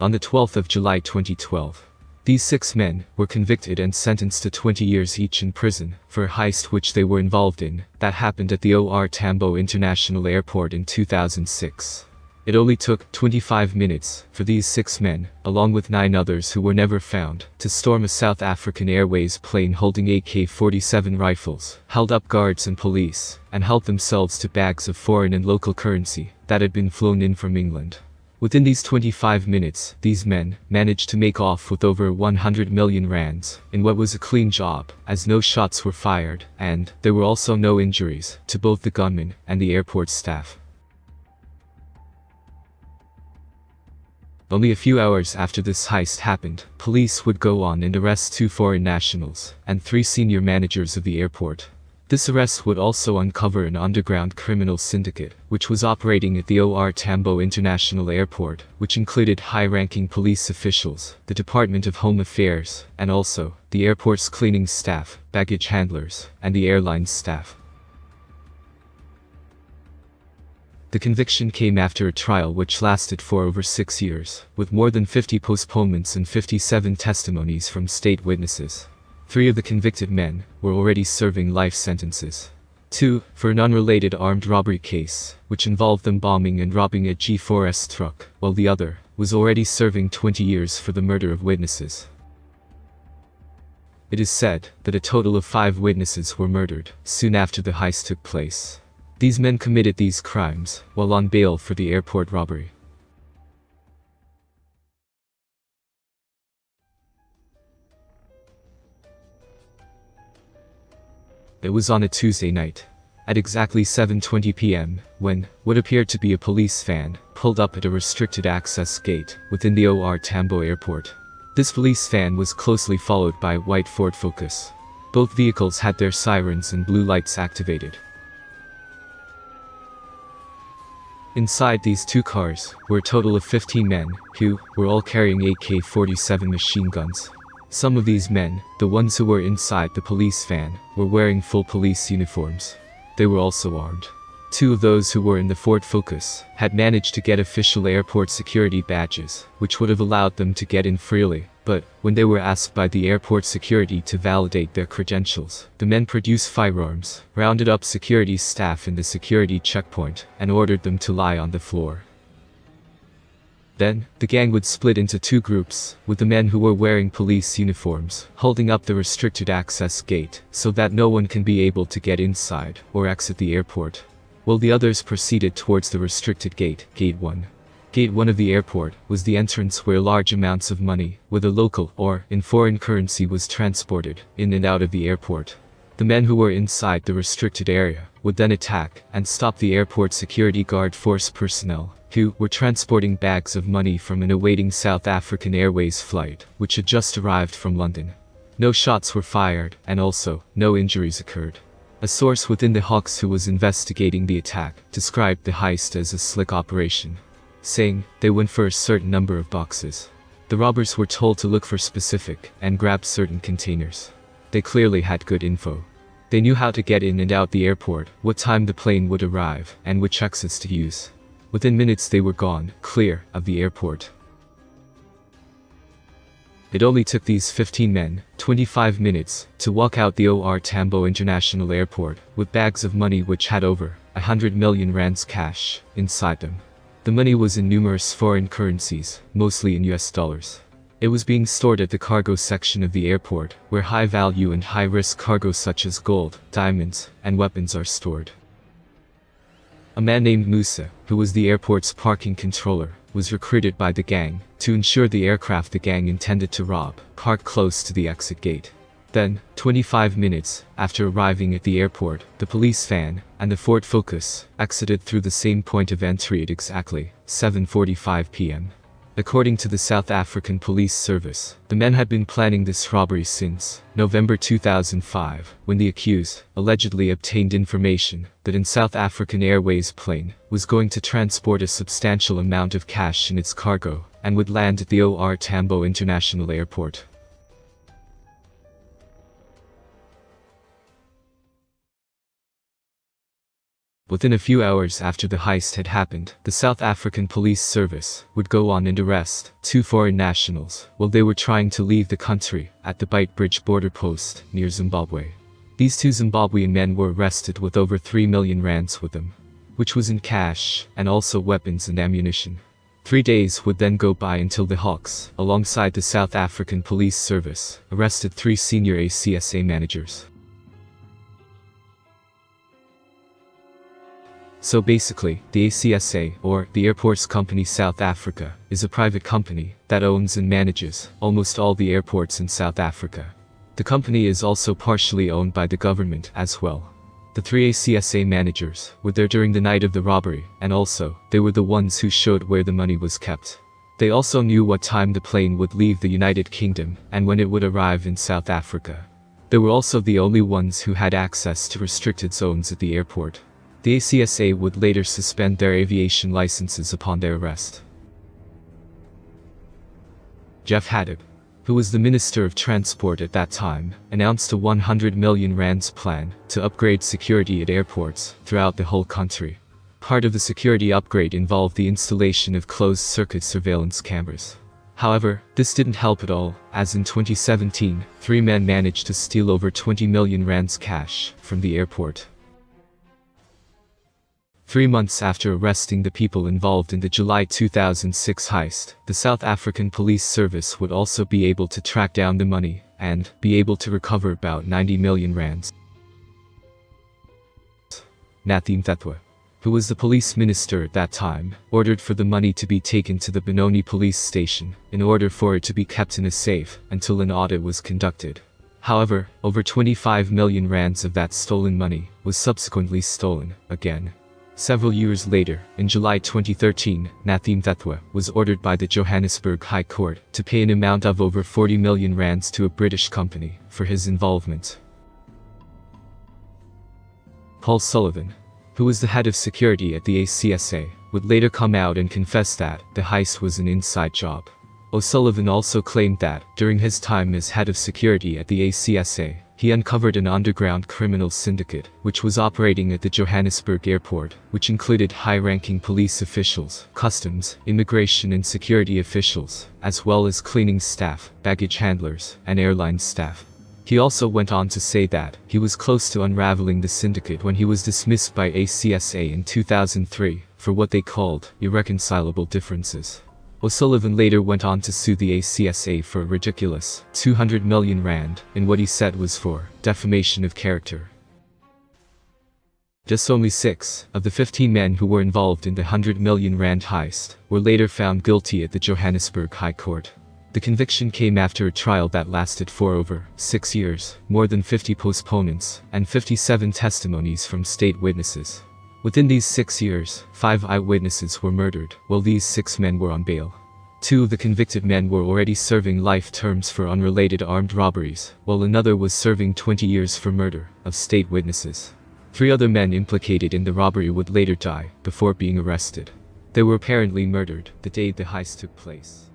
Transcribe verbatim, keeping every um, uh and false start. on the twelfth of July twenty twelve. These six men were convicted and sentenced to twenty years each in prison for a heist which they were involved in that happened at the O R Tambo International Airport in two thousand six. It only took twenty-five minutes for these six men, along with nine others who were never found, to storm a South African Airways plane holding A K forty-seven rifles, held up guards and police, and held themselves to bags of foreign and local currency that had been flown in from England. Within these twenty-five minutes, these men managed to make off with over one hundred million rands in what was a clean job, as no shots were fired, and there were also no injuries to both the gunmen and the airport staff. Only a few hours after this heist happened, police would go on and arrest two foreign nationals and three senior managers of the airport. This arrest would also uncover an underground criminal syndicate, which was operating at the O R Tambo International Airport, which included high-ranking police officials, the Department of Home Affairs, and also the airport's cleaning staff, baggage handlers, and the airline's staff. The conviction came after a trial which lasted for over six years, with more than fifty postponements and fifty-seven testimonies from state witnesses. Three of the convicted men were already serving life sentences. Two, for an unrelated armed robbery case, which involved them bombing and robbing a G four S truck, while the other was already serving twenty years for the murder of witnesses. It is said that a total of five witnesses were murdered soon after the heist took place. These men committed these crimes while on bail for the airport robbery. It was on a Tuesday night, at exactly seven twenty p m, when what appeared to be a police van pulled up at a restricted access gate within the O R Tambo Airport. This police van was closely followed by a white Ford Focus. Both vehicles had their sirens and blue lights activated. Inside these two cars were a total of fifteen men, who were all carrying A K forty-seven machine guns. Some of these men, the ones who were inside the police van, were wearing full police uniforms. They were also armed. Two of those who were in the Ford Focus had managed to get official airport security badges, which would have allowed them to get in freely, but when they were asked by the airport security to validate their credentials, the men produced firearms, rounded up security staff in the security checkpoint, and ordered them to lie on the floor. Then, the gang would split into two groups, with the men who were wearing police uniforms holding up the restricted access gate so that no one can be able to get inside or exit the airport, while the others proceeded towards the restricted gate, Gate one. Gate one of the airport was the entrance where large amounts of money, whether local or in foreign currency, was transported in and out of the airport. The men who were inside the restricted area would then attack and stop the airport security guard force personnel, who were transporting bags of money from an awaiting South African Airways flight, which had just arrived from London. No shots were fired, and also, no injuries occurred. A source within the Hawks who was investigating the attack described the heist as a slick operation, saying they went for a certain number of boxes. The robbers were told to look for specific and grab certain containers. They clearly had good info. They knew how to get in and out the airport, what time the plane would arrive, and which exits to use. Within minutes they were gone, clear of the airport. It only took these fifteen men, twenty-five minutes, to walk out the O R Tambo International Airport with bags of money which had over one hundred million rands cash inside them. The money was in numerous foreign currencies, mostly in U S dollars. It was being stored at the cargo section of the airport, where high-value and high-risk cargo such as gold, diamonds, and weapons are stored. A man named Musa, who was the airport's parking controller, was recruited by the gang to ensure the aircraft the gang intended to rob parked close to the exit gate. Then, twenty-five minutes after arriving at the airport, the police van and the Ford Focus exited through the same point of entry at exactly seven forty-five p m According to the South African Police Service, the men had been planning this robbery since November two thousand five, when the accused allegedly obtained information that an South African Airways plane was going to transport a substantial amount of cash in its cargo and would land at the O R Tambo International Airport. Within a few hours after the heist had happened, the South African Police Service would go on and arrest two foreign nationals while they were trying to leave the country at the Beitbridge border post near Zimbabwe. These two Zimbabwean men were arrested with over three million rands with them, which was in cash and also weapons and ammunition. Three days would then go by until the Hawks, alongside the South African Police Service, arrested three senior A C S A managers. So basically, the A C S A, or the Airports Company South Africa, is a private company that owns and manages almost all the airports in South Africa. The company is also partially owned by the government as well. The three A C S A managers were there during the night of the robbery, and also, they were the ones who showed where the money was kept. They also knew what time the plane would leave the United Kingdom and when it would arrive in South Africa. They were also the only ones who had access to restricted zones at the airport. The A C S A would later suspend their aviation licenses upon their arrest. Jeff Haddad, who was the Minister of Transport at that time, announced a one hundred million rands plan to upgrade security at airports throughout the whole country. Part of the security upgrade involved the installation of closed-circuit surveillance cameras. However, this didn't help at all, as in twenty seventeen, three men managed to steal over twenty million rands cash from the airport. Three months after arresting the people involved in the July two thousand six heist, the South African Police Service would also be able to track down the money and be able to recover about ninety million rands. Nathi Mthethwa, who was the police minister at that time, ordered for the money to be taken to the Benoni police station in order for it to be kept in a safe until an audit was conducted. However, over twenty-five million rands of that stolen money was subsequently stolen again. Several years later, in July twenty thirteen, Nathi Mthethwa was ordered by the Johannesburg High Court to pay an amount of over forty million rands to a British company for his involvement. Paul Sullivan, who was the head of security at the A C S A, would later come out and confess that the heist was an inside job. O'Sullivan also claimed that, during his time as head of security at the A C S A, he uncovered an underground criminal syndicate, which was operating at the Johannesburg airport, which included high-ranking police officials, customs, immigration and security officials, as well as cleaning staff, baggage handlers, and airline staff. He also went on to say that he was close to unraveling the syndicate when he was dismissed by A C S A in two thousand three for what they called irreconcilable differences. O'Sullivan later went on to sue the A C S A for a ridiculous two hundred million rand in what he said was for defamation of character. Just only six of the fifteen men who were involved in the one hundred million rand heist were later found guilty at the Johannesburg High Court. The conviction came after a trial that lasted for over six years, more than fifty postponements, and fifty-seven testimonies from state witnesses. Within these six years, five eyewitnesses were murdered, while these six men were on bail. Two of the convicted men were already serving life terms for unrelated armed robberies, while another was serving twenty years for murder of state witnesses. Three other men implicated in the robbery would later die before being arrested. They were apparently murdered the day the heist took place.